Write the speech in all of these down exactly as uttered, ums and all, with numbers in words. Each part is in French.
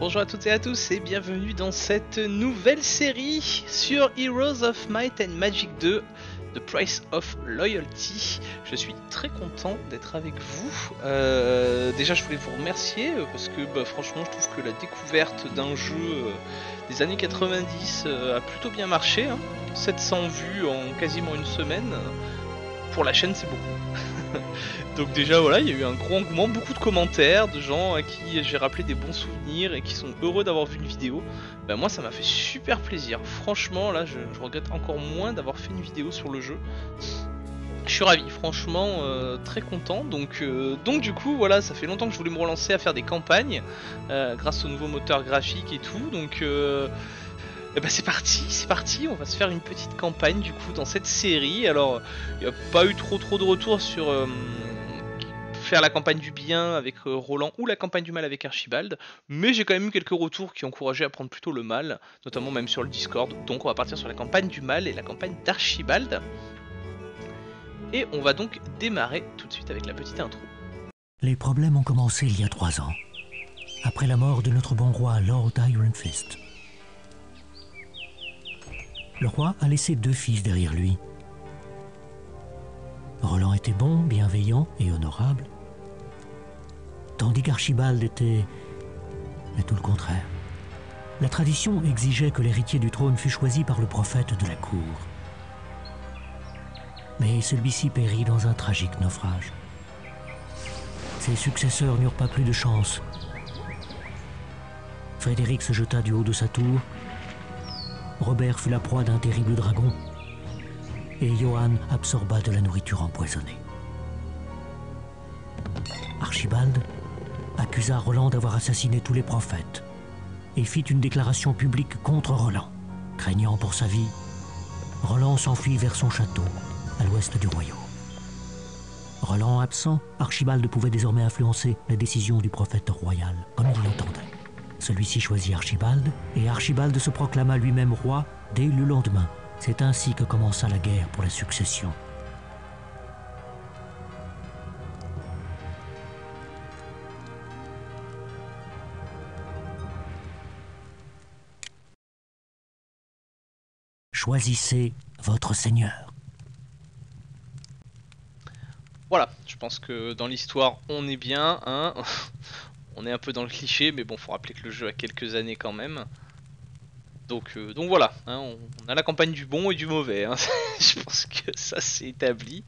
Bonjour à toutes et à tous et bienvenue dans cette nouvelle série sur Heroes of Might and Magic deux, The Price of Loyalty. Je suis très content d'être avec vous. Euh, déjà je voulais vous remercier parce que bah, franchement je trouve que la découverte d'un jeu euh, des années quatre-vingt-dix euh, a plutôt bien marché. Hein. sept cents vues en quasiment une semaine. Pour la chaîne c'est beaucoup. Donc déjà voilà, il y a eu un gros engouement, beaucoup de commentaires de gens à qui j'ai rappelé des bons souvenirs et qui sont heureux d'avoir vu une vidéo. Ben moi ça m'a fait super plaisir, franchement là je, je regrette encore moins d'avoir fait une vidéo sur le jeu. Je suis ravi, franchement euh, très content. Donc, euh, donc du coup voilà, ça fait longtemps que je voulais me relancer à faire des campagnes euh, grâce au nouveau moteur graphique et tout. Donc euh, Eh ben c'est parti, c'est parti, on va se faire une petite campagne du coup dans cette série. Alors il n'y a pas eu trop trop de retours sur euh, faire la campagne du bien avec euh, Roland ou la campagne du mal avec Archibald, mais j'ai quand même eu quelques retours qui encourageaient à prendre plutôt le mal, notamment même sur le Discord. Donc on va partir sur la campagne du mal et la campagne d'Archibald. Et on va donc démarrer tout de suite avec la petite intro. Les problèmes ont commencé il y a trois ans, après la mort de notre bon roi Lord Ironfist. Le roi a laissé deux fils derrière lui. Roland était bon, bienveillant et honorable, tandis qu'Archibald était... mais tout le contraire. La tradition exigeait que l'héritier du trône fût choisi par le prophète de la cour. Mais celui-ci périt dans un tragique naufrage. Ses successeurs n'eurent pas plus de chance. Frédéric se jeta du haut de sa tour, Robert fut la proie d'un terrible dragon et Johan absorba de la nourriture empoisonnée. Archibald accusa Roland d'avoir assassiné tous les prophètes et fit une déclaration publique contre Roland. Craignant pour sa vie, Roland s'enfuit vers son château, à l'ouest du royaume. Roland absent, Archibald pouvait désormais influencer la décision du prophète royal, comme il l'entendait. Celui-ci choisit Archibald, et Archibald se proclama lui-même roi dès le lendemain. C'est ainsi que commença la guerre pour la succession. Choisissez votre seigneur. Voilà, je pense que dans l'histoire, on est bien, hein. On est un peu dans le cliché, mais bon, faut rappeler que le jeu a quelques années quand même. Donc, euh, donc voilà, hein, on, on a la campagne du bon et du mauvais. Hein. Je pense que ça s'est établi.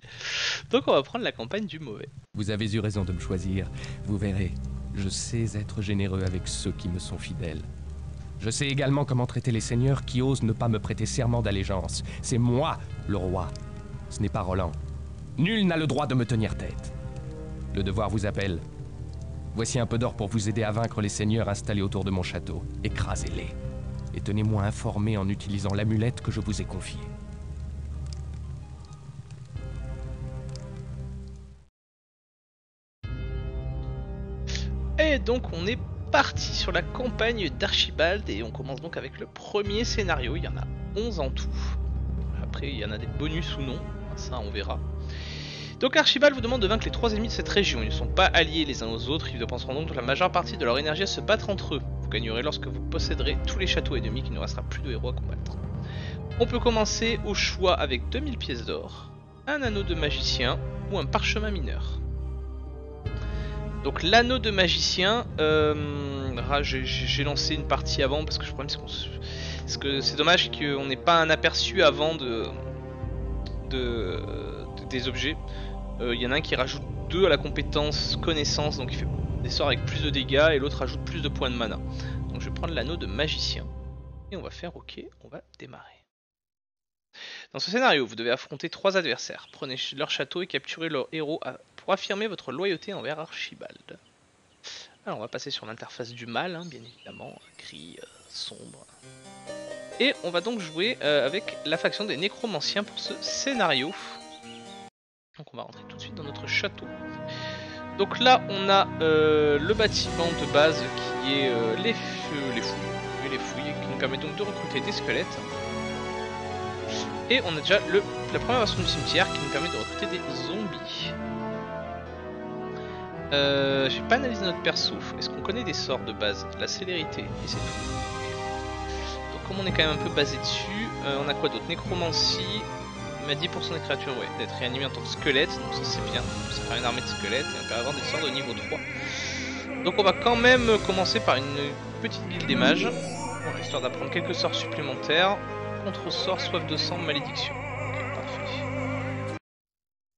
Donc on va prendre la campagne du mauvais. Vous avez eu raison de me choisir. Vous verrez, je sais être généreux avec ceux qui me sont fidèles. Je sais également comment traiter les seigneurs qui osent ne pas me prêter serment d'allégeance. C'est moi, le roi. Ce n'est pas Roland. Nul n'a le droit de me tenir tête. Le devoir vous appelle. Voici un peu d'or pour vous aider à vaincre les seigneurs installés autour de mon château. Écrasez-les. Et tenez-moi informé en utilisant l'amulette que je vous ai confiée. Et donc on est parti sur la campagne d'Archibald et on commence donc avec le premier scénario. Il y en a onze en tout. Après il y en a des bonus ou non, ça on verra. Donc Archibald vous demande de vaincre les trois ennemis de cette région. Ils ne sont pas alliés les uns aux autres, ils dépenseront donc la majeure partie de leur énergie à se battre entre eux. Vous gagnerez lorsque vous posséderez tous les châteaux ennemis qu'il ne restera plus de héros à combattre. On peut commencer au choix avec deux mille pièces d'or, un anneau de magicien ou un parchemin mineur. Donc l'anneau de magicien, euh, j'ai lancé une partie avant parce que le problème c'est que c'est dommage qu'on n'ait pas un aperçu avant de, de, de des objets. Il euh, y en a un qui rajoute deux à la compétence connaissance, donc il fait des sorts avec plus de dégâts, et l'autre rajoute plus de points de mana. Donc je vais prendre l'anneau de magicien, et on va faire OK, on va démarrer. Dans ce scénario, vous devez affronter trois adversaires. Prenez leur château et capturez leur héros à... pour affirmer votre loyauté envers Archibald. Alors on va passer sur l'interface du mal, hein, bien évidemment, gris, euh, sombre. Et on va donc jouer euh, avec la faction des nécromanciens pour ce scénario. Donc on va rentrer tout de suite dans notre château. Donc là on a euh, le bâtiment de base qui est euh, les, euh, les fouilles, et les fouilles qui nous permet donc de recruter des squelettes. Et on a déjà le, la première version du cimetière qui nous permet de recruter des zombies. Euh, j'ai pas analysé notre perso. Est-ce qu'on connaît des sorts de base? La célérité, et c'est tout. Donc comme on est quand même un peu basé dessus, euh, on a quoi d'autre? Nécromancie, mais dix pour cent des créatures, ouais, d'être réanimé en tant que squelette, donc ça c'est bien. Ça fait une armée de squelettes et on peut avoir des sorts de niveau trois. Donc on va quand même commencer par une petite guilde des mages, histoire d'apprendre quelques sorts supplémentaires. Contre-sort, soif de sang, malédiction. Ok, parfait.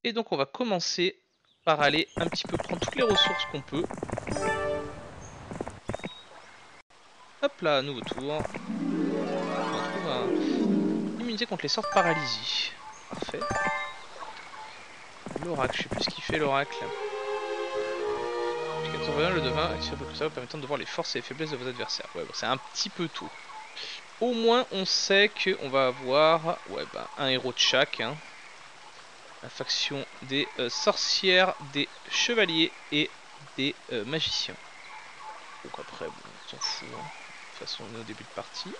Et donc on va commencer par aller un petit peu prendre toutes les ressources qu'on peut. Hop là, nouveau tour. On retrouve un... immunité contre les sorts de paralysie. Parfait. L'oracle, je sais plus ce qu'il fait l'oracle. Le devin, action plus ça vous permettant de voir les forces et les faiblesses de vos adversaires. Ouais, bon, c'est un petit peu tôt. Au moins, on sait qu'on va avoir ouais, bah, un héros de chaque. Hein. La faction des euh, sorcières, des chevaliers et des euh, magiciens. Donc après, bon, on s'en fout. Hein. De toute façon, on est au début de partie.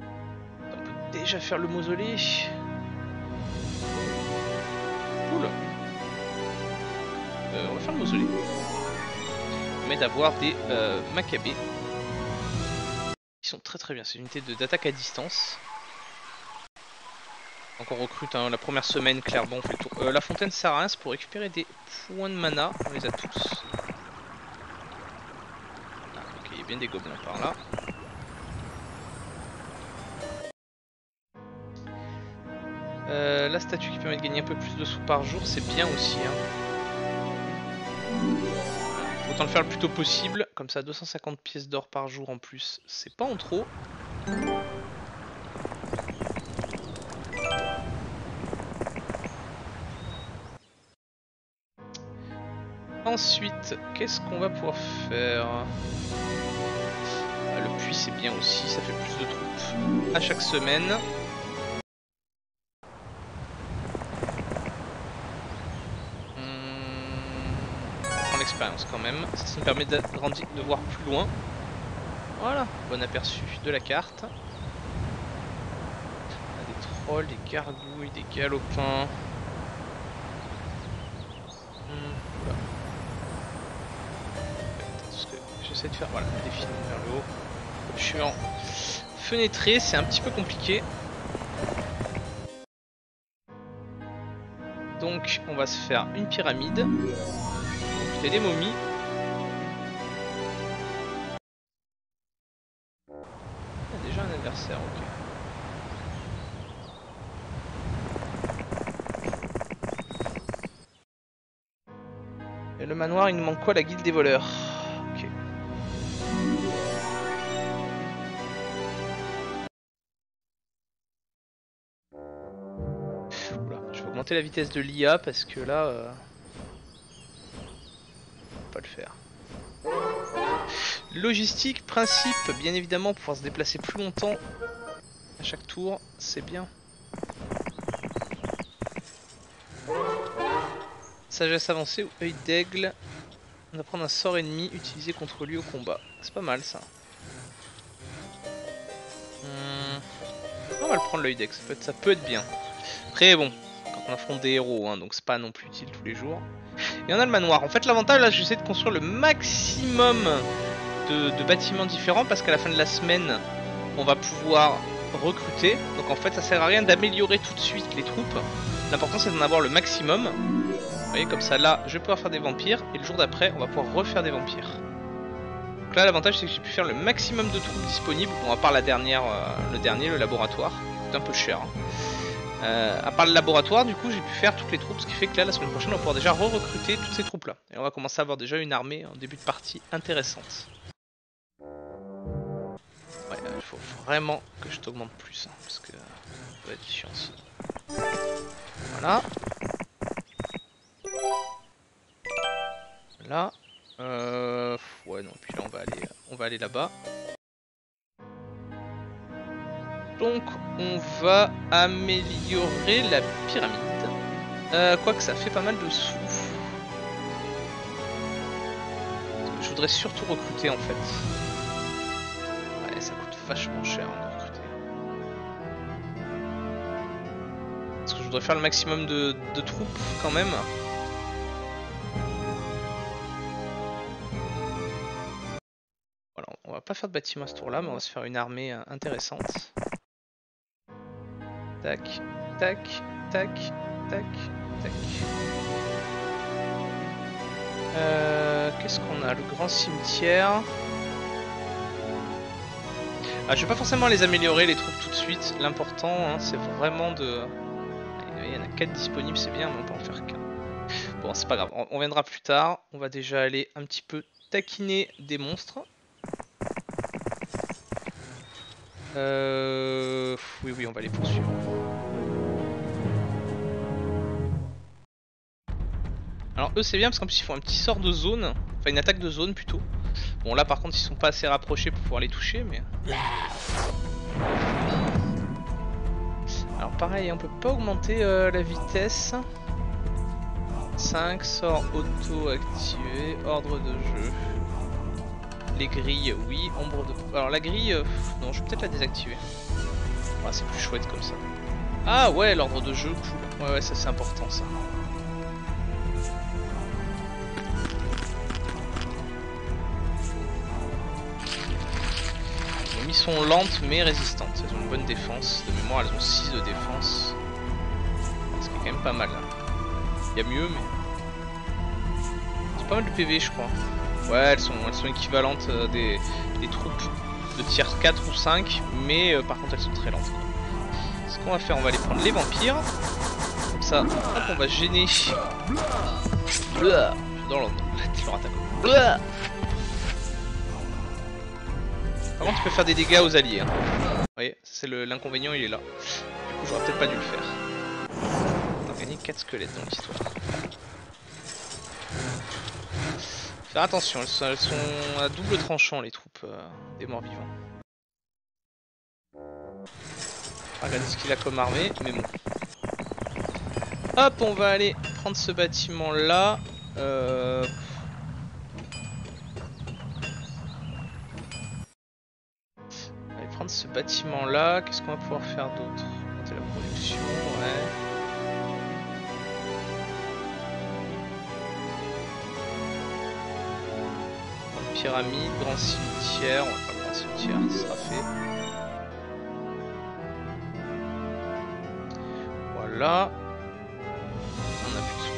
On peut déjà faire le mausolée. Cool. Euh, on va faire le mausolée. Mais d'avoir des euh, Maccabées. Ils sont très très bien. C'est une unité d'attaque à distance. Donc on recrute hein, la première semaine, clairement on fait le tour. Euh, la fontaine sert à rien, c'est pour récupérer des points de mana. On les a tous. Ah, ok, il y a bien des gobelins par là. Euh, la statue qui permet de gagner un peu plus de sous par jour, c'est bien aussi. Hein. Autant le faire le plus tôt possible, comme ça deux cent cinquante pièces d'or par jour en plus, c'est pas en trop. Ensuite, qu'est-ce qu'on va pouvoir faire? Ah, le puits c'est bien aussi, ça fait plus de troupes à chaque semaine. Quand même, ça, ça me permet de, grandir, de voir plus loin. Voilà, bon aperçu de la carte. On a des trolls, des gargouilles, des galopins. Hum, j'essaie de faire, voilà, défiler vers le haut. Je suis en fenêtré, c'est un petit peu compliqué. Donc, on va se faire une pyramide. Et des momies. Il y a déjà un adversaire, ok. Et le manoir, il nous manque quoi? La guilde des voleurs. Ok. Oula, je vais augmenter la vitesse de l'I A parce que là... Euh... le faire. Logistique, principe, bien évidemment, pouvoir se déplacer plus longtemps à chaque tour, c'est bien. Sagesse avancée ou œil d'aigle, on va prendre un sort ennemi utilisé contre lui au combat. C'est pas mal ça. Hum, on va le prendre l'œil d'aigle, ça peut être, ça peut être bien. Après bon, quand on affronte des héros, hein, donc c'est pas non plus utile tous les jours. Et on a le manoir. En fait, l'avantage là, j'essaie de construire le maximum de, de bâtiments différents parce qu'à la fin de la semaine, on va pouvoir recruter. Donc en fait, ça sert à rien d'améliorer tout de suite les troupes. L'important, c'est d'en avoir le maximum. Vous voyez, comme ça, là, je vais pouvoir faire des vampires et le jour d'après, on va pouvoir refaire des vampires. Donc là, l'avantage, c'est que j'ai pu faire le maximum de troupes disponibles. Bon, à part la dernière, euh, le dernier, le laboratoire, c'est un peu cher. Hein. Euh, à part le laboratoire, du coup j'ai pu faire toutes les troupes, ce qui fait que là la semaine prochaine on va pouvoir déjà re-recruter toutes ces troupes là. Et on va commencer à avoir déjà une armée en début de partie intéressante. Ouais, il euh, faut vraiment que je t'augmente plus, hein, parce que euh, ça va être chiant. Voilà. Là. Euh, ouais non, puis là on va aller, on va aller là-bas. Donc on va améliorer la pyramide. Euh, Quoique ça fait pas mal de sous. Je voudrais surtout recruter en fait. Ouais, ça coûte vachement cher hein, de recruter. Parce que je voudrais faire le maximum de, de troupes quand même. pas faire de bâtiment à ce tour là, mais on va se faire une armée intéressante. Tac, tac, tac, tac, tac. Euh, Qu'est-ce qu'on a? Le grand cimetière. Ah, je vais pas forcément les améliorer, les troupes tout de suite. L'important, hein, c'est vraiment de... Il y en a quatre disponibles, c'est bien, mais on peut en faire qu'un. Bon, c'est pas grave, on, on viendra plus tard. On va déjà aller un petit peu taquiner des monstres. Euh... Oui, oui, on va les poursuivre. Alors eux, c'est bien parce qu'en plus, ils font un petit sort de zone. Enfin, une attaque de zone, plutôt. Bon là par contre ils sont pas assez rapprochés pour pouvoir les toucher mais... Alors pareil on peut pas augmenter euh, la vitesse. cinq sort auto activé, ordre de jeu. Les grilles oui, ombre de... Alors la grille, euh, non je vais peut-être la désactiver. Ouais, c'est plus chouette comme ça. Ah ouais l'ordre de jeu cool, ouais ouais ça c'est important ça. Ils sont lentes mais résistantes, elles ont une bonne défense, de mémoire elles ont six de défense, ce qui est quand même pas mal, il y a mieux mais c'est pas mal de P V je crois, ouais elles sont, elles sont équivalentes des, des troupes de tier quatre ou cinq mais euh, par contre elles sont très lentes. Ce qu'on va faire on va aller prendre les vampires, comme ça hop, on va gêner, j'adore leur attaque. Par contre, tu peux faire des dégâts aux alliés. Hein. Vous voyez, c'est l'inconvénient, il est là. Du coup, j'aurais peut-être pas dû le faire. On a gagné quatre squelettes dans l'histoire. Faire attention, elles sont, elles sont à double tranchant, les troupes euh, des morts vivants. Regardez ce qu'il a comme armée, mais bon. Hop, on va aller prendre ce bâtiment là. Euh. Ce bâtiment là, qu'est-ce qu'on va pouvoir faire d'autre? Monter la production, ouais. Pyramide, grand cimetière, on va faire le grand cimetière, ça sera fait. Voilà. On a plus de sous.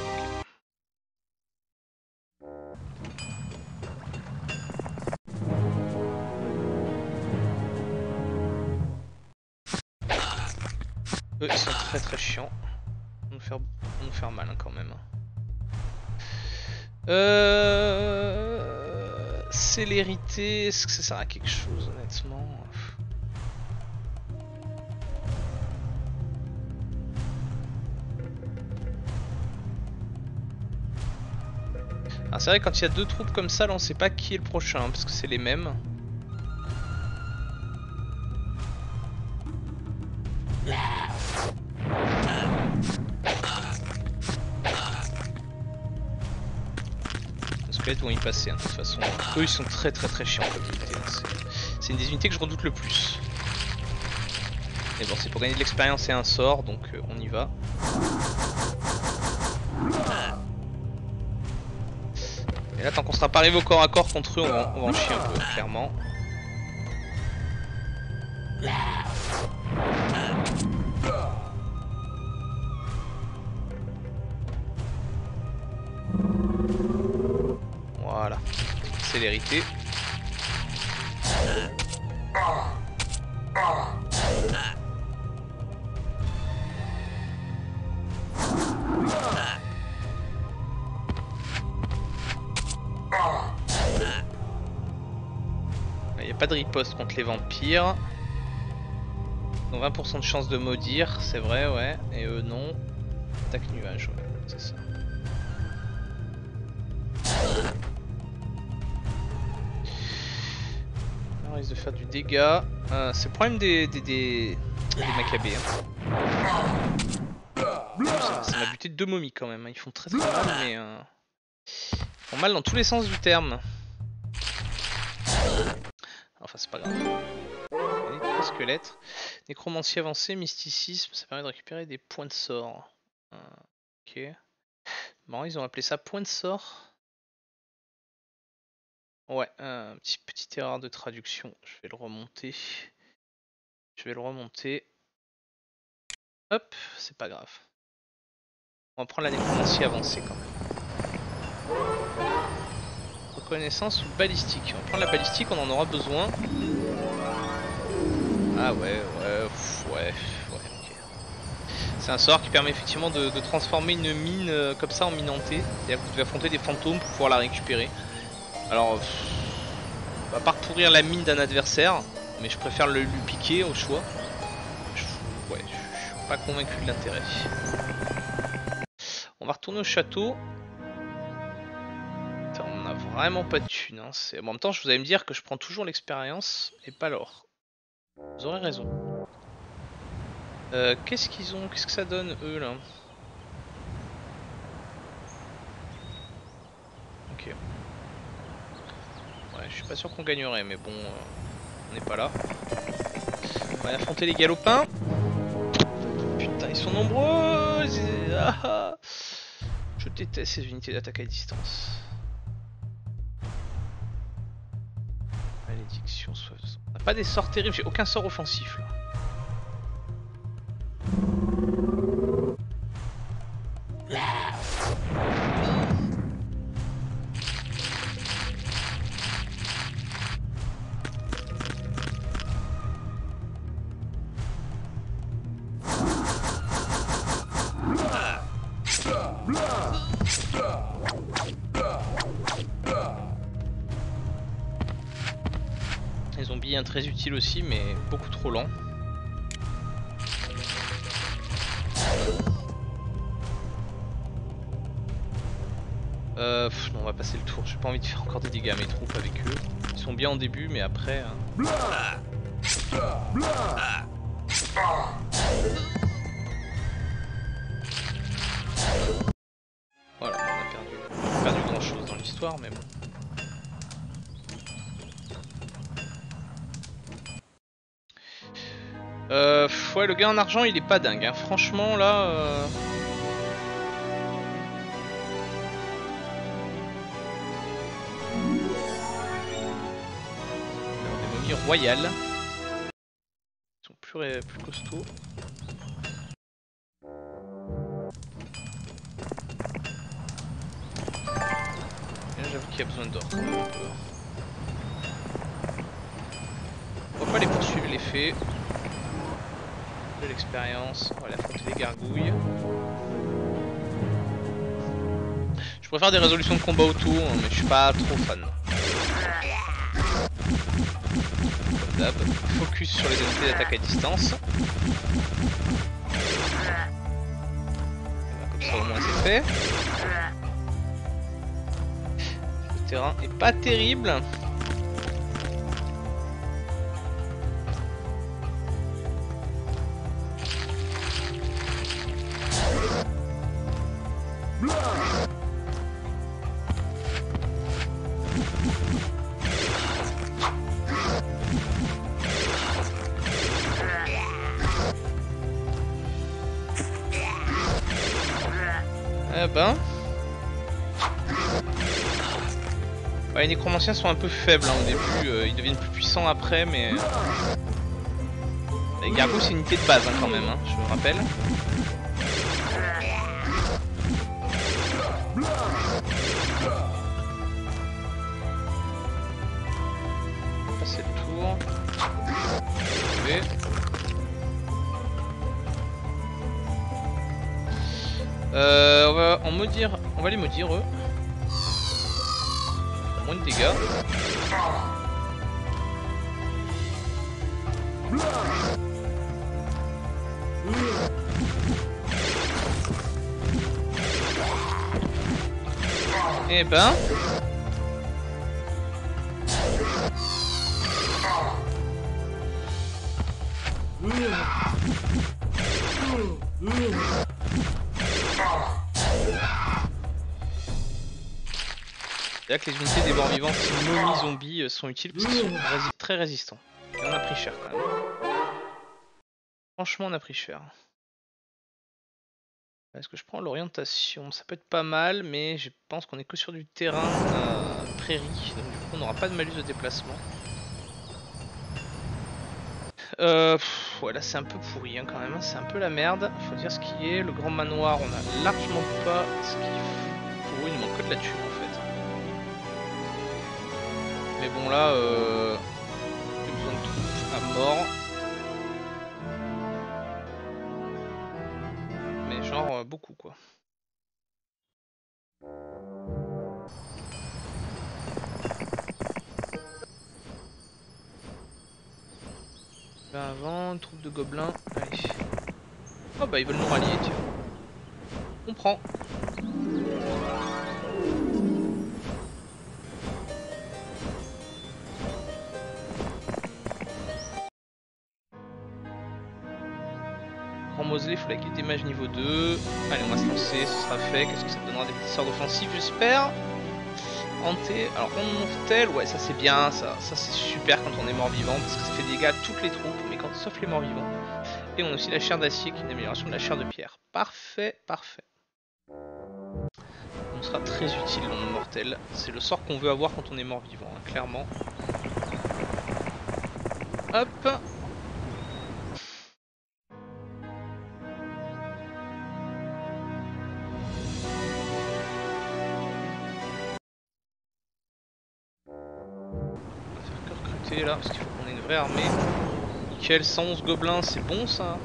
Eux ils sont très très chiants, ils vont nous faire, vont nous faire mal hein, quand même. Euh... Célérité, est-ce que ça sert à quelque chose honnêtement? C'est vrai quand il y a deux troupes comme ça là on sait pas qui est le prochain hein, parce que c'est les mêmes. Vont y passer hein, de toute façon. Eux ils sont très très très chiants comme unité. C'est une des unités que je redoute le plus. Mais bon c'est pour gagner de l'expérience et un sort donc euh, on y va. Et là tant qu'on sera pas arrivé au corps à corps contre eux on va, on va en chier un peu clairement. Célérité. Il n'y a pas de riposte contre les vampires. Ils ont vingt pour cent de chance de maudire, c'est vrai, ouais. Et eux non. Attaque nuage, ouais, c'est ça. On risque de faire du dégât. Euh, c'est le problème des, des, des, des macabées. Hein. Ça m'a buté deux momies quand même. Ils font très très mal, mais euh, ils font mal dans tous les sens du terme. Enfin, c'est pas grave. Squelette. Nécromancie avancée, mysticisme. Ça permet de récupérer des points de sort. Euh, ok. Bon, ils ont appelé ça point de sort. Ouais, un petit, petite erreur de traduction. Je vais le remonter. Je vais le remonter. Hop, c'est pas grave. On va prendre la nécromancie avancée quand même. Reconnaissance ou balistique. On va prendre la balistique, on en aura besoin. Ah ouais, ouais, pff, ouais, ouais, ok. C'est un sort qui permet effectivement de, de transformer une mine euh, comme ça en mine hantée. C'est-à-dire que vous devez affronter des fantômes pour pouvoir la récupérer. Alors, pff, à part pourrir la mine d'un adversaire, mais je préfère le lui piquer au choix. Je, ouais, je, je suis pas convaincu de l'intérêt. On va retourner au château. Putain, on a vraiment pas de thunes. Hein. En même temps, je vous allez me dire que je prends toujours l'expérience et pas l'or. Vous aurez raison. Euh, Qu'est-ce qu'ils ont Qu'est-ce que ça donne, eux, là? Ok. Ouais, je suis pas sûr qu'on gagnerait, mais bon, euh, on n'est pas là. On va affronter les galopins. Putain, ils sont nombreux. Ah, je déteste ces unités d'attaque à distance. Malédiction, soif. On n'a pas des sorts terribles, j'ai aucun sort offensif là. Très utile aussi, mais beaucoup trop lent. Euh, pff, non, on va passer le tour. J'ai pas envie de faire encore des dégâts à mes troupes avec eux. Ils sont bien en début, mais après. Hein. Voilà, on a perdu, on a perdu grand chose dans l'histoire, mais bon. Euh, ouais, le gain en argent il est pas dingue, hein. Franchement là. Euh... Alors, des momies royales. Ils sont plus, ré... plus costauds. Et là j'avoue qu'il y a besoin d'or. On va pas les poursuivre les fées. De l'expérience, on va aller affronter les gargouilles. Je préfère des résolutions de combat autour, mais je suis pas trop fan. Focus sur les unités d'attaque à distance. Comme ça au moins c'est fait. Le terrain est pas terrible. Ouais, les nécromanciens sont un peu faibles hein, au début, euh, ils deviennent plus puissants après, mais... Les gargouilles c'est une unité de base hein, quand même, hein, je le rappelle. On va passer le tour. Okay. Euh, on va en maudire... On va les maudire eux. Moins de dégâts. Et ben. C'est-à-dire que les unités des morts vivants, ces momies zombies, sont utiles parce qu'ils sont rési très résistants. Et on a pris cher quand même. Franchement, on a pris cher. Est-ce que je prends l'orientation? Ça peut être pas mal, mais je pense qu'on est que sur du terrain euh, prairie, donc du coup on n'aura pas de malus de déplacement. Euh, pff, ouais, là c'est un peu pourri hein, quand même, c'est un peu la merde, faut dire ce qui est. Le grand manoir, on a largement pas ce qu'il faut. Pour eux, il nous manque que de la thune en fait. Mais bon, là, euh, j'ai besoin de troupes à mort. Mais genre euh, beaucoup quoi. Avant, une troupe de gobelins. Allez. Oh bah ils veulent nous rallier, tiens. On prend. Grand Mosley, il faut la guide des mages niveau deux. Allez, on va se lancer, ce sera fait. Qu'est-ce que ça donnera? Des petites sorts offensifs, j'espère. Hanté, alors on mortel, ouais ça c'est bien, ça, ça c'est super quand on est mort vivant parce que ça fait des dégâts à toutes les troupes, mais quand sauf les morts vivants. Et on a aussi la chair d'acier qui est une amélioration de la chair de pierre. Parfait, parfait. On sera très utile dans le mortel, c'est le sort qu'on veut avoir quand on est mort vivant, hein, clairement. Hop. Là, parce qu'il faut qu'on ait une vraie armée. Nickel, cent onze gobelins, c'est bon ça.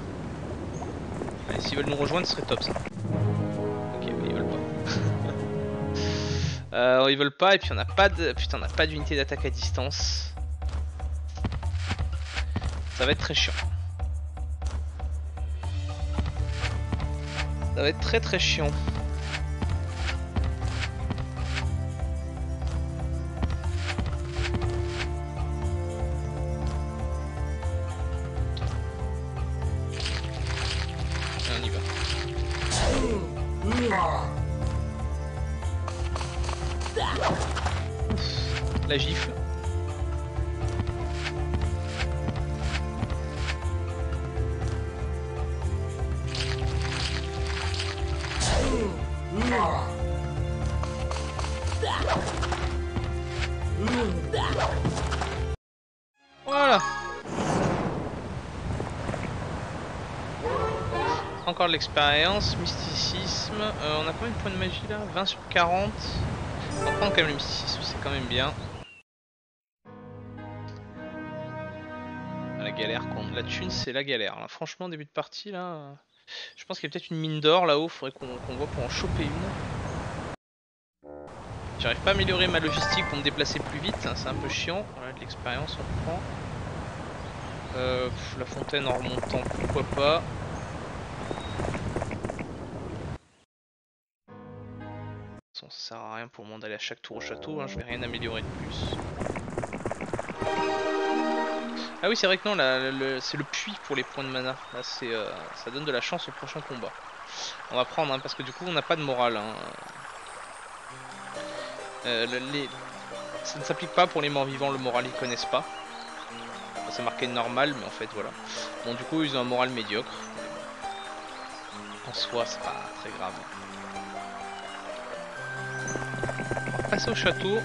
Allez, s'ils veulent nous rejoindre, ce serait top ça. Ok, mais ils veulent pas. euh, ils veulent pas, et puis on n'a pas de... Putain, on n'a pas d'unité d'attaque à distance. Ça va être très chiant. Ça va être très très chiant. La gifle. Voilà. Encore de l'expérience, mysticisme. Euh, on a combien de points de magie là? Vingt sur quarante. On prend quand même le mysticisme, c'est quand même bien. Galère contre la thune, c'est la galère là. Franchement, début de partie là, je pense qu'il y a peut-être une mine d'or là-haut, faudrait qu'on qu'on voit pour en choper une. J'arrive pas à améliorer ma logistique pour me déplacer plus vite, hein, c'est un peu chiant. Voilà, de l'expérience on prend. Euh, pff, la fontaine en remontant, pourquoi pas. De toute façon, ça sert à rien pour le moment d'aller à chaque tour au château, hein, je vais rien améliorer de plus. Ah oui, c'est vrai que non, c'est le puits pour les points de mana. Là, c'est, euh, ça donne de la chance au prochain combat. On va prendre, hein, parce que du coup, on n'a pas de morale. Hein. Euh, les... Ça ne s'applique pas pour les morts vivants, le moral, ils connaissent pas. Enfin, c'est marqué normal, mais en fait, voilà. Bon, du coup, ils ont un moral médiocre. En soi, c'est pas très grave. On va passer au château.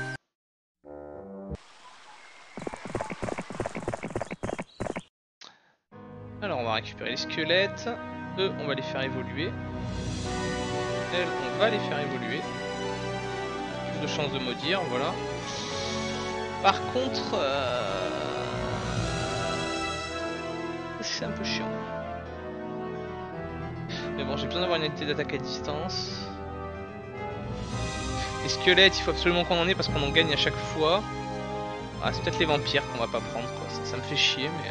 Récupérer les squelettes, eux on va les faire évoluer, elles on va les faire évoluer, plus de chances de maudire, voilà. Par contre, euh... c'est un peu chiant. Mais bon, j'ai besoin d'avoir une unité d'attaque à distance. Les squelettes, il faut absolument qu'on en ait parce qu'on en gagne à chaque fois. Ah, c'est peut-être les vampires qu'on va pas prendre, quoi. Ça, ça me fait chier, mais...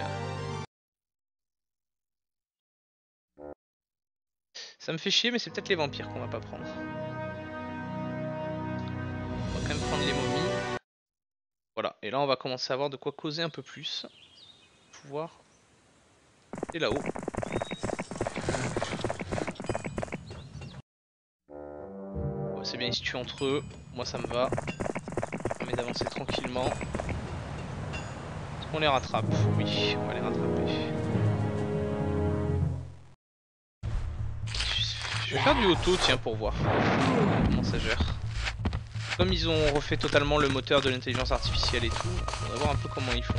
Ça me fait chier, mais c'est peut-être les vampires qu'on va pas prendre. On va quand même prendre les momies. Voilà, et là on va commencer à avoir de quoi causer un peu plus. Pouvoir... Et là-haut. Ouais, c'est bien, ils se tuent entre eux. Moi ça me va. Mais d'avancer tranquillement. Est-ce qu'on les rattrape? Oui, on va les rattraper. Je vais faire du auto, tiens, pour voir comment ça gère. Comme ils ont refait totalement le moteur de l'intelligence artificielle et tout, on va voir un peu comment ils font.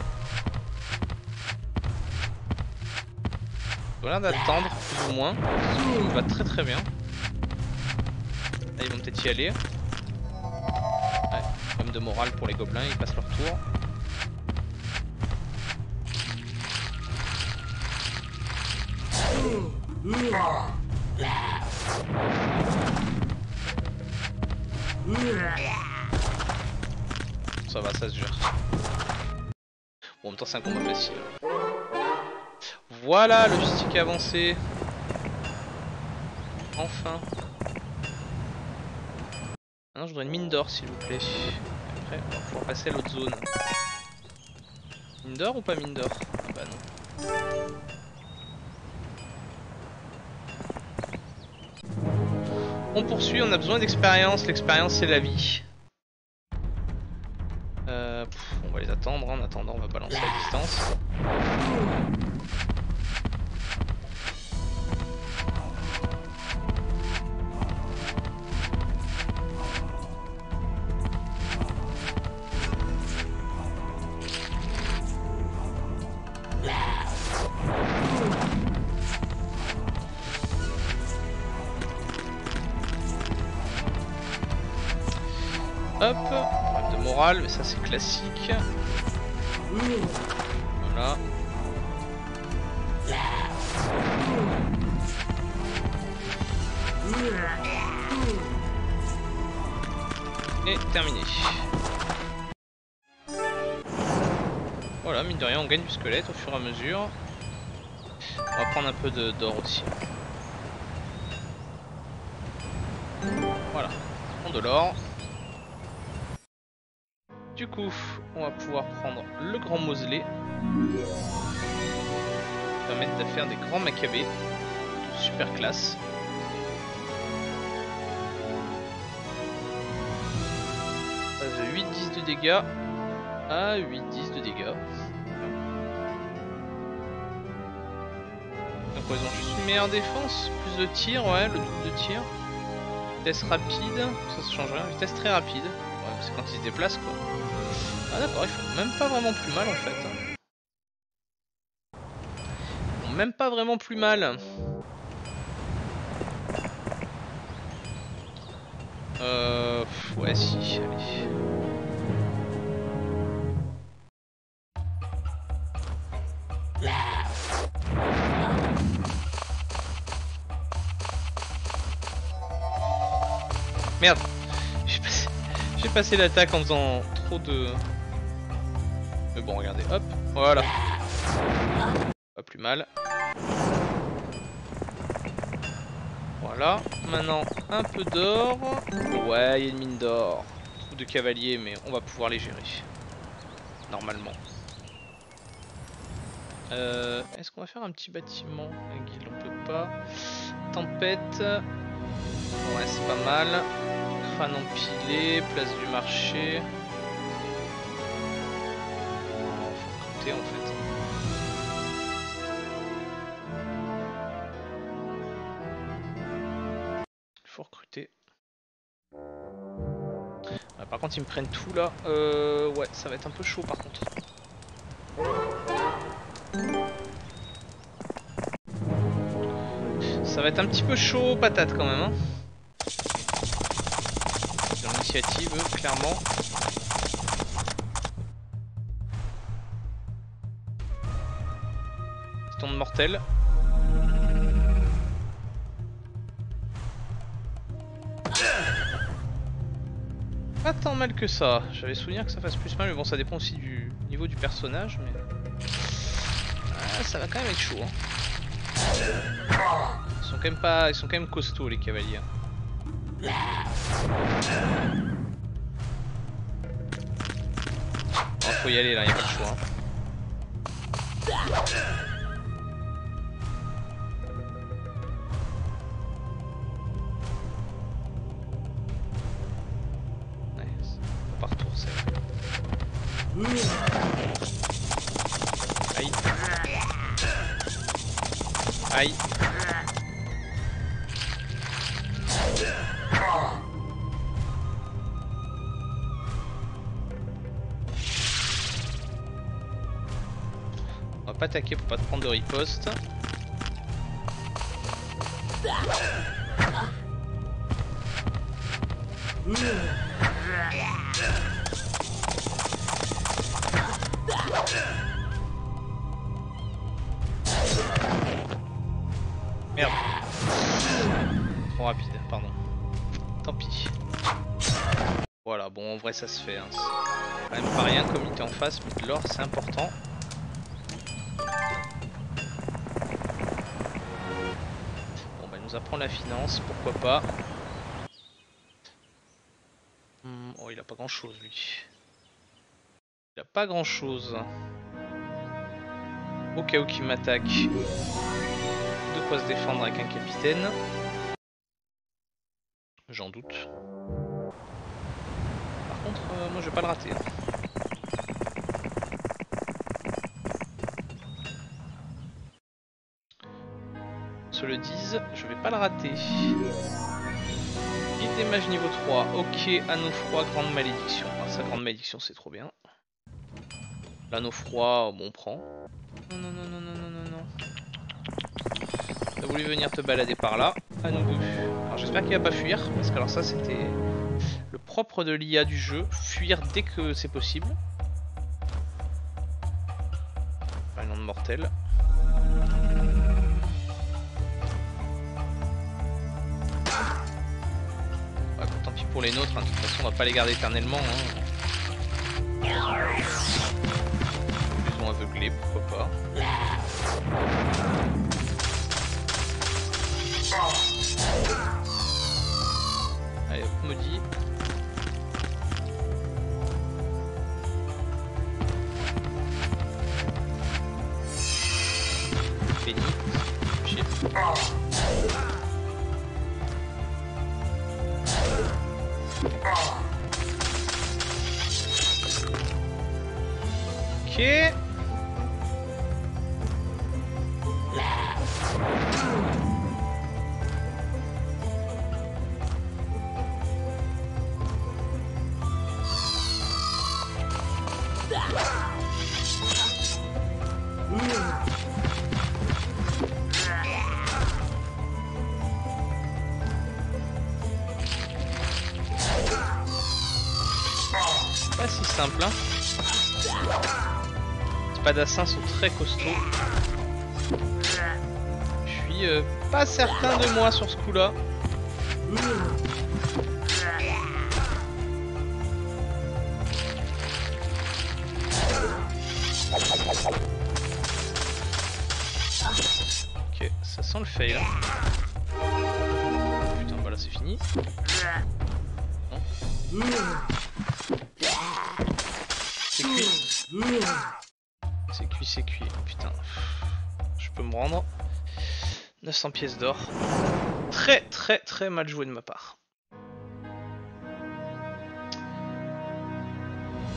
Ils ont l'air d'attendre, plus ou moins. Ça va très très bien. Là, ils vont peut-être y aller. Ouais, problème de morale pour les gobelins, ils passent leur tour. Ça va, ça se gère. Bon, en même temps, c'est un combat facile. Voilà, logistique avancée. Enfin. Maintenant, je voudrais une mine d'or, s'il vous plaît. Après, on va pouvoir passer à l'autre zone. Mine d'or ou pas mine d'or? Bah non. On poursuit, on a besoin d'expérience, l'expérience c'est la vie. Euh, pff, on va les attendre, en attendant on va balancer à distance. Mais ça c'est classique. Voilà. Et terminé. Voilà, mine de rien on gagne du squelette au fur et à mesure. On va prendre un peu d'or aussi. Voilà, on prend de l'or. Du coup, on va pouvoir prendre le grand Moseley, permettre de faire des grands macabées, super classe. On passe de huit dix de dégâts à huit dix de dégâts. Donc ils ont juste une meilleure défense, plus de tir, ouais, le double de tir. Vitesse rapide, ça se change rien, vitesse très rapide. Ouais, parce que quand ils se déplacent quoi. Ah d'accord, ils font même pas vraiment plus mal en fait. Ils font même pas vraiment plus mal. Euh... Ouais si, allez. Merde, j'ai passé, passé l'attaque en faisant trop de... Mais bon, regardez, hop, voilà. Pas plus mal. Voilà, maintenant un peu d'or. Ouais, il y a une mine d'or. Trou de cavalier, mais on va pouvoir les gérer. Normalement. Euh, Est-ce qu'on va faire un petit bâtiment? La guilde, on peut pas. Tempête. Ouais, c'est pas mal. Crâne empilé, place du marché. En fait, il faut recruter. Ah, par contre, ils me prennent tout là. Euh, ouais, ça va être un peu chaud par contre. Ça va être un petit peu chaud, patate quand même. Hein. Dans l'initiative, clairement. Tombe mortel. Pas tant mal que ça. J'avais souvenir que ça fasse plus mal, mais bon, ça dépend aussi du niveau du personnage. Mais ah, ça va quand même être chaud. Hein. Ils sont quand même pas, ils sont quand même costauds les cavaliers. Oh, faut y aller là, y a pas le choix. Hein. Aïe. Aïe. pas taquer pour pas te prendre de riposte. Merde. Trop rapide, pardon. Tant pis. Voilà, bon en vrai ça se fait hein. C'est quand même pas rien comme il était en face, mais de l'or c'est important. Bon bah il nous apprend la finance, pourquoi pas. Hmm, oh il a pas grand chose lui. Il a pas grand chose. Au cas où qu'il m'attaque. De quoi se défendre avec un capitaine. J'en doute. Par contre, euh, moi je vais pas le rater. Qu'on se le dise, je vais pas le rater. Guide des mages niveau trois. Ok, anneau froid, grande malédiction. Ah, sa grande malédiction c'est trop bien. L'anneau froid, bon on prend. Non, non, non, non, non, non, non. T'as voulu venir te balader par là, à nous deux. Alors j'espère qu'il va pas fuir, parce que alors ça c'était le propre de l'I A du jeu, fuir dès que c'est possible. Un nom de mortel. Ouais, bon, tant pis pour les nôtres, hein. De toute façon on va pas les garder éternellement. Hein. Ils ont aveuglé, pourquoi pas. Allez hop, maudit. Béni. Shit. Ok. Les assassins sont très costauds. Je suis euh, pas certain de moi sur ce coup là. Ok, ça sent le fail. Putain, voilà, c'est fini. Non. C'est cuit. C'est cuit, c'est cuit, putain, je peux me rendre. neuf cents pièces d'or. Très très très mal joué de ma part.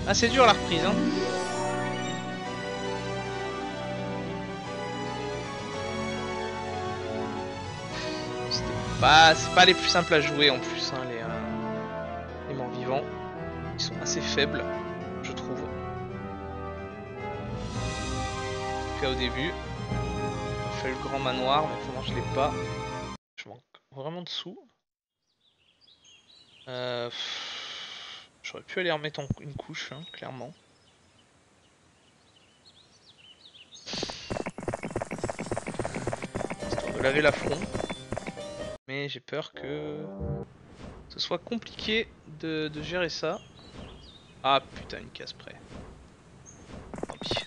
Ah c'est dur la reprise hein. C'était pas, c'est pas les plus simples à jouer en plus hein, les, euh, les morts vivants. Ils sont assez faibles, je trouve. Au début, il fallait le grand manoir, mais pour moi je l'ai pas. Je manque vraiment de sous. Euh, J'aurais pu aller remettre en une couche, hein, clairement. Histoire de laver l'affront. Mais j'ai peur que ce soit compliqué de, de gérer ça. Ah putain, une case près. Tant pis.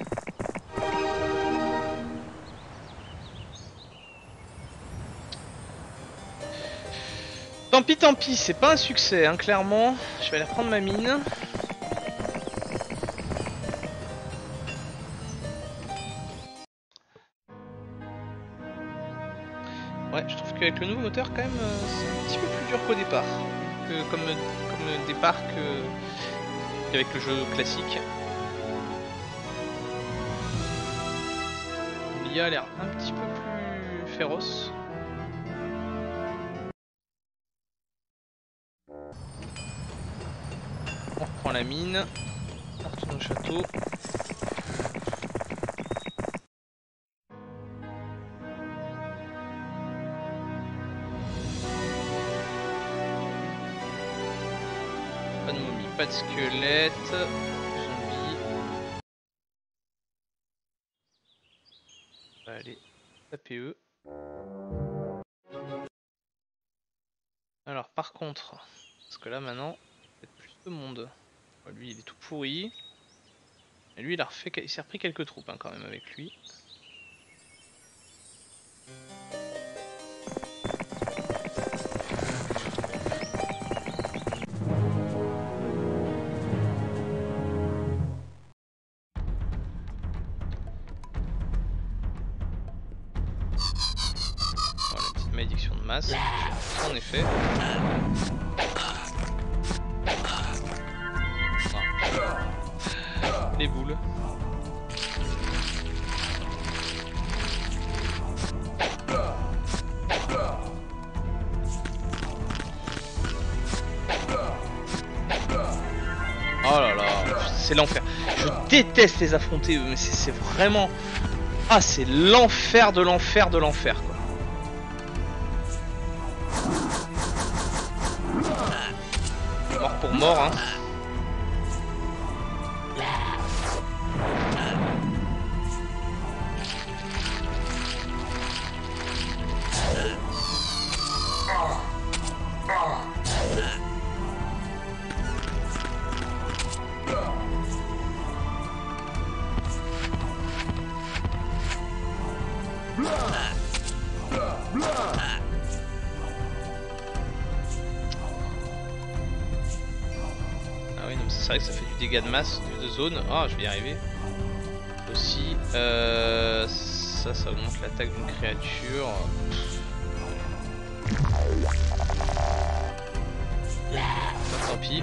Tant pis, tant pis, c'est pas un succès, hein, clairement. Je vais aller reprendre ma mine. Ouais, je trouve qu'avec le nouveau moteur, quand même, euh, c'est un petit peu plus dur qu'au départ. Que, comme, comme départ que, qu'avec le jeu classique. L'I A a l'air un petit peu plus féroce. La mine, on retourne au château. pas de squelette. Zombie. Allez, tapez eux. Alors par contre, parce que là maintenant, il y a peut-être plus de monde. Bon, lui il est tout pourri. Et lui il a refait, il s'est repris quelques troupes hein, quand même avec lui. En effet. Ah. Les boules. Oh là là, c'est l'enfer. Je déteste les affronter eux, mais c'est vraiment... Ah, c'est l'enfer de l'enfer de l'enfer, quoi. Mort hein. De masse de zone, ah oh, je vais y arriver aussi. Euh, ça, ça augmente l'attaque d'une créature. Pff, tant pis.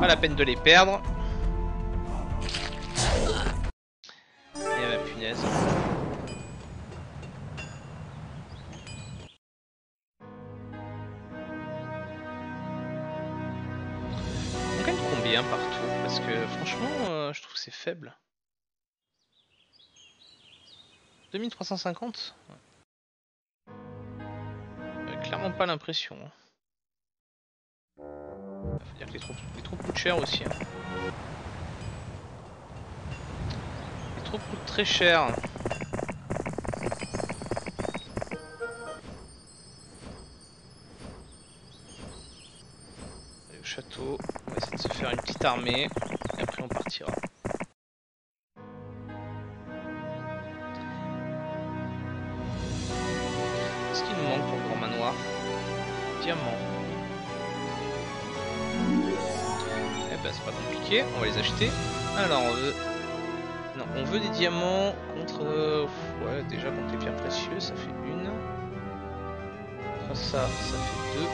Pas la peine de les perdre. Et ma punaise. On gagne combien partout? Parce que franchement, euh, je trouve que c'est faible. deux mille trois cent cinquante ouais. euh, Clairement pas l'impression. Hein. Faut dire que les troupes, les troupes coûtent cher aussi. Hein. Les troupes coûtent très cher. Allez au château, on va essayer de se faire une petite armée et après on partira. Qu'est-ce qu'il nous manque pour le grand manoir? Diamant. Bah, c'est pas compliqué, on va les acheter. Alors on veut... Non, on veut des diamants contre... Ouais, déjà contre les pierres précieuses, ça fait une. Contre ça, ça fait deux.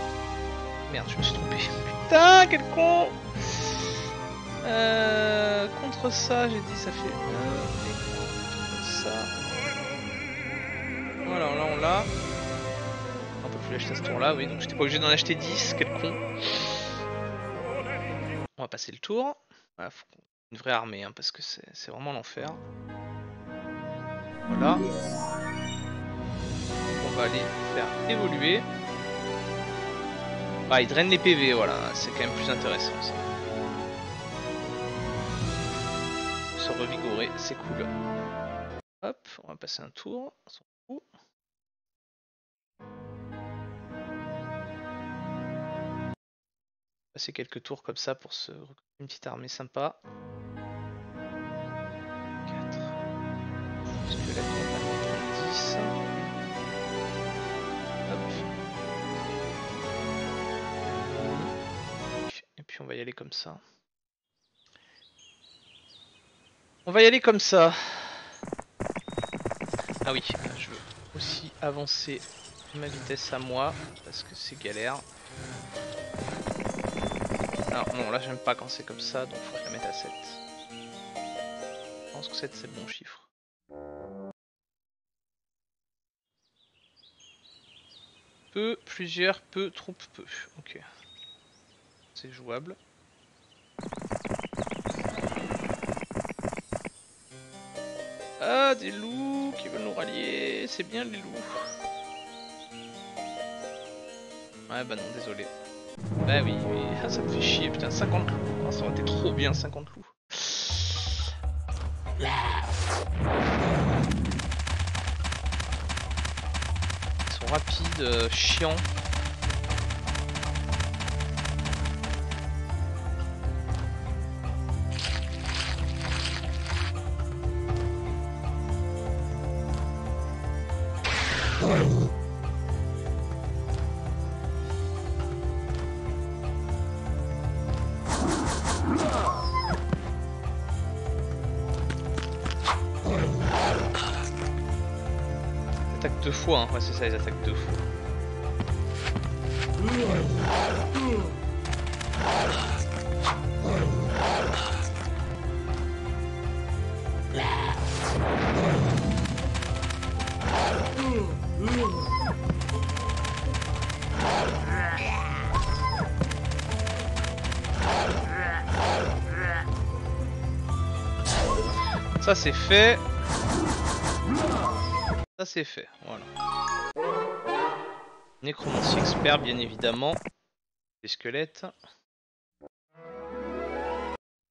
Merde, je me suis trompé. Putain, quel con euh... Contre ça, j'ai dit, ça fait un. Et contre ça... Voilà, là on l'a. On peut plus l'acheter à ce tour-là, oui, donc j'étais pas obligé d'en acheter dix, quel con. On va passer le tour. Voilà, faut une vraie armée hein, parce que c'est vraiment l'enfer. Voilà. On va aller faire évoluer. Ah, il draine les P V, voilà, c'est quand même plus intéressant ça. Se revigorer, c'est cool. Hop, on va passer un tour. Passer quelques tours comme ça pour se recruter une petite armée sympa. quatre. Puisque là, on va dix. Hop. Et puis on va y aller comme ça. On va y aller comme ça. Ah oui, je veux aussi avancer ma vitesse à moi, parce que c'est galère. Ah non, là j'aime pas quand c'est comme ça, donc faut que je la mette à sept. Je pense que sept c'est le bon chiffre. Peu, plusieurs, peu, troupe, peu. Ok. C'est jouable. Ah, des loups qui veulent nous rallier, c'est bien les loups. Ouais bah non, désolé. Bah oui, oui. Ah, ça me fait chier, putain, cinquante loups. Ah, ça aurait été trop bien, cinquante loups. Ils sont rapides, euh, chiants. Hein. Ouais, c'est ça, ils attaquent deux fois. Ça c'est fait. Ça c'est fait, voilà. Nécromancie expert, bien évidemment. Des squelettes.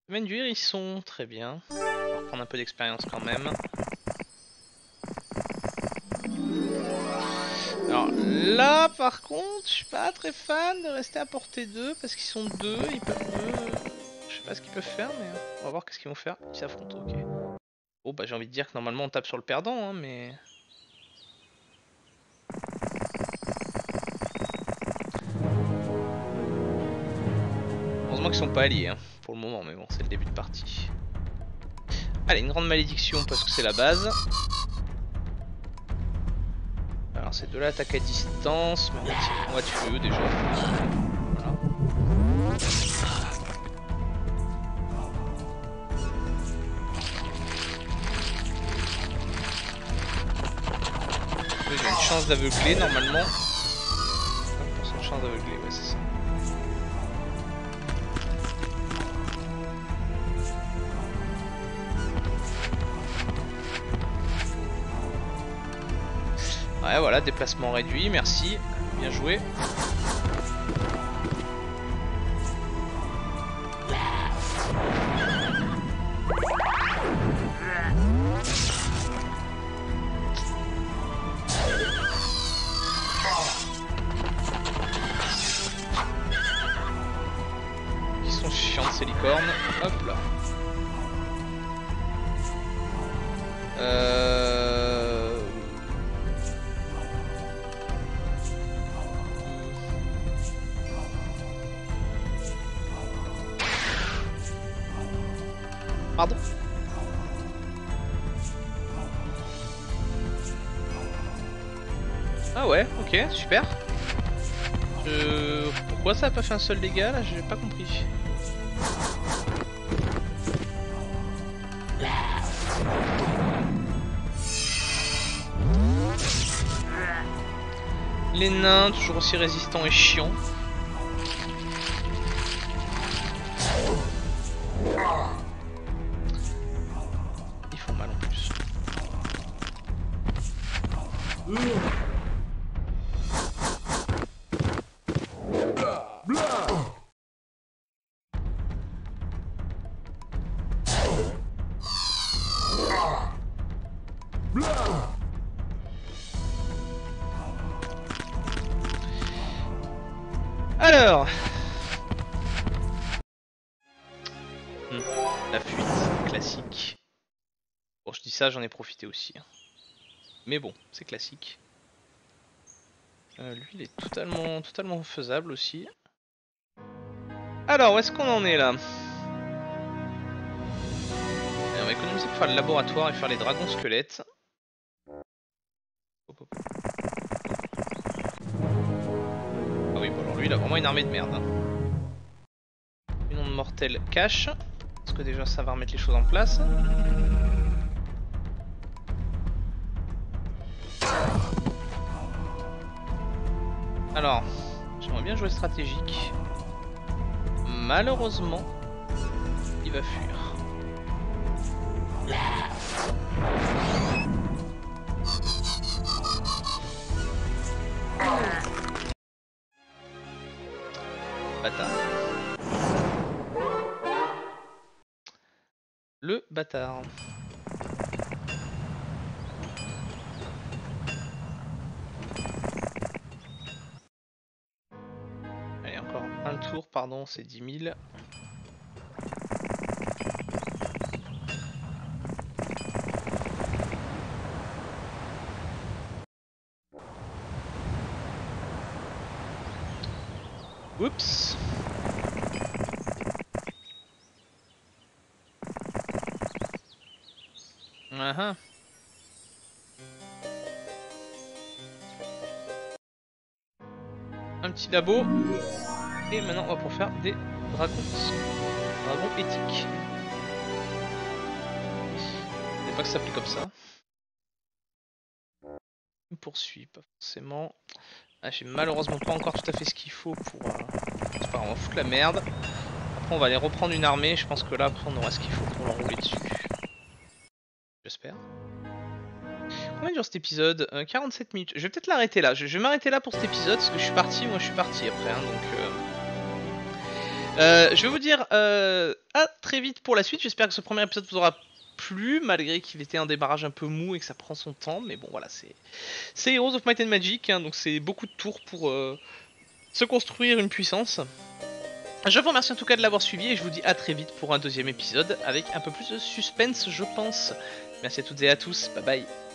Semaine du hérisson, très bien. On va reprendre un peu d'expérience quand même. Alors là, par contre, je suis pas très fan de rester à portée d'eux parce qu'ils sont deux. Ils peuvent. Je sais pas ce qu'ils peuvent faire, mais on va voir qu'est-ce qu'ils vont faire. Ils s'affrontent, ok. Bon, bah j'ai envie de dire que normalement on tape sur le perdant, hein, mais. Heureusement qu'ils sont pas alliés hein, pour le moment, mais bon, c'est le début de partie. Allez, une grande malédiction parce que c'est la base. Alors c'est de l'attaque à distance, mais on va tuer eux déjà. Voilà. J'ai une chance d'aveugler normalement. cinq pour cent de chance d'aveugler, ouais c'est ça. Ouais voilà, déplacement réduit, merci, bien joué. Ils sont chiants ces licornes, hop là. Euh... Pardon. Ah ouais, ok, super. Euh, pourquoi ça a pas fait un seul dégât là? J'ai pas compris. Les nains, toujours aussi résistants et chiants. Alors, hmm. La fuite classique. Bon, je dis ça, j'en ai profité aussi. Hein. Mais bon, c'est classique. Euh, lui, il est totalement, totalement faisable aussi. Alors, où est-ce qu'on en est là? Et va économiser pour faire le laboratoire et faire les dragons squelettes. Hop, hop. Ah oui, bon alors lui il a vraiment une armée de merde. Hein. Une onde mortelle cache. Parce que déjà ça va remettre les choses en place. Alors, j'aimerais bien jouer stratégique. Malheureusement, il va fuir. Bâtard. Le bâtard. Pardon, c'est dix mille. Oups. Uh-huh. Un petit labo. Et maintenant on va pour faire des dragons, dragons éthiques. Il n'y a pas que ça s'appelle comme ça. Il me poursuit, pas forcément. Ah, j'ai malheureusement pas encore tout à fait ce qu'il faut pour... Euh... C'est pas grave, on va foutre la merde. Après on va aller reprendre une armée, je pense que là après on aura ce qu'il faut pour l'enrouler dessus. J'espère. Combien dure cet épisode? euh, quarante-sept minutes. Je vais peut-être l'arrêter là, je vais m'arrêter là pour cet épisode parce que je suis parti, moi je suis parti après, hein, donc... Euh... Euh, je vais vous dire euh, à très vite pour la suite. J'espère que ce premier épisode vous aura plu, malgré qu'il était un démarrage un peu mou et que ça prend son temps. Mais bon, voilà, c'est Heroes of Might and Magic, hein, donc c'est beaucoup de tours pour euh, se construire une puissance. Je vous remercie en tout cas de l'avoir suivi et je vous dis à très vite pour un deuxième épisode avec un peu plus de suspense, je pense. Merci à toutes et à tous, bye bye.